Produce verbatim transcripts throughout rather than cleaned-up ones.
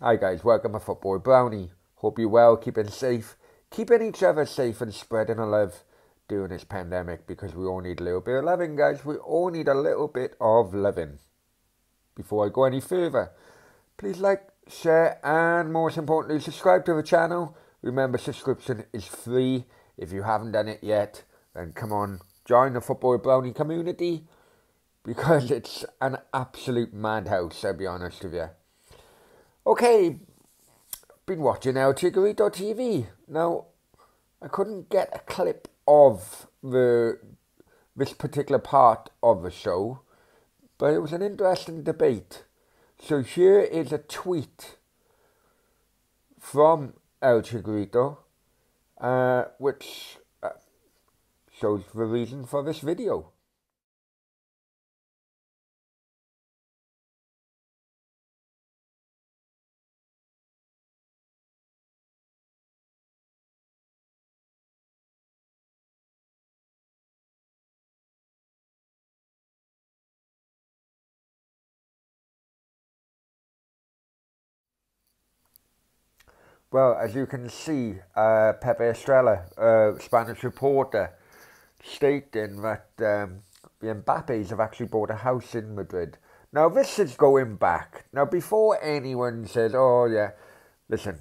Hi guys, welcome to Football Brownie. Hope you're well, keeping safe, keeping each other safe and spreading a love during this pandemic, because we all need a little bit of loving, guys. We all need a little bit of loving. Before I go any further, please like, share and most importantly subscribe to the channel. Remember, subscription is free. If you haven't done it yet, then come on, join the Football Brownie community, because it's an absolute madhouse, I'll be honest with you. Okay, been watching El Chigurito T V. Now, I couldn't get a clip of the this particular part of the show, but it was an interesting debate. So here is a tweet from El Chigurito, uh, which uh, shows the reason for this video. Well, as you can see, uh, Pepe Estrella, uh, Spanish reporter, stating that um, the Mbappés have actually bought a house in Madrid. Now, this is going back. Now, before anyone says, oh, yeah, listen,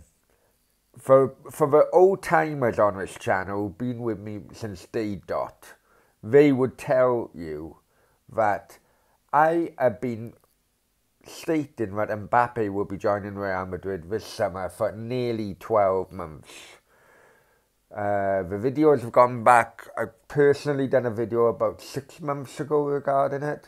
for, for the old-timers on this channel, been with me since day dot, they would tell you that I have been stating that Mbappé will be joining Real Madrid this summer for nearly twelve months. Uh, the videos have gone back. I personally done a video about six months ago regarding it,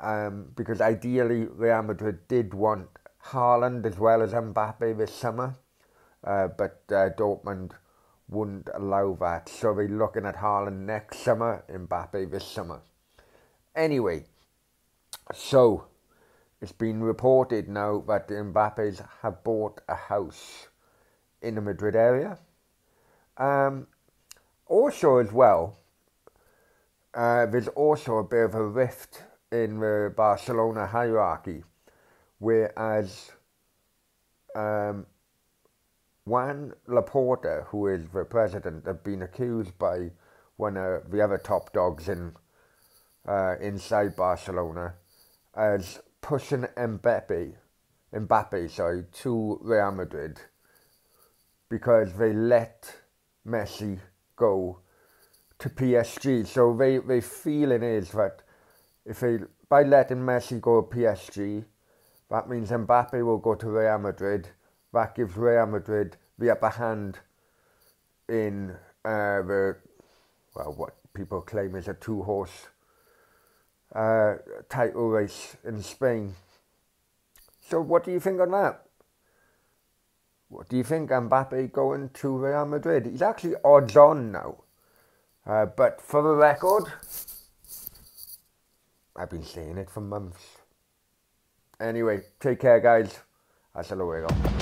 um, because ideally Real Madrid did want Haaland as well as Mbappé this summer, uh, but uh, Dortmund wouldn't allow that, so they're looking at Haaland next summer, Mbappé this summer. Anyway, so it's been reported now that the Mbappés have bought a house in the Madrid area. Um, also as well, uh, there's also a bit of a rift in the Barcelona hierarchy, whereas um, Juan Laporta, who is the president, have been accused by one of the other top dogs in uh, inside Barcelona as pushing Mbappé, Mbappé, sorry, to Real Madrid because they let Messi go to P S G. So they, they feeling is that if they by letting Messi go to P S G, that means Mbappé will go to Real Madrid. That gives Real Madrid the upper hand in uh, the well, what people claim is a two-horse Uh, title race in Spain. So what do you think on that? What do you think, Mbappé going to Real Madrid? He's actually odds on now, uh, but for the record, I've been saying it for months. Anyway, take care guys, hasta luego.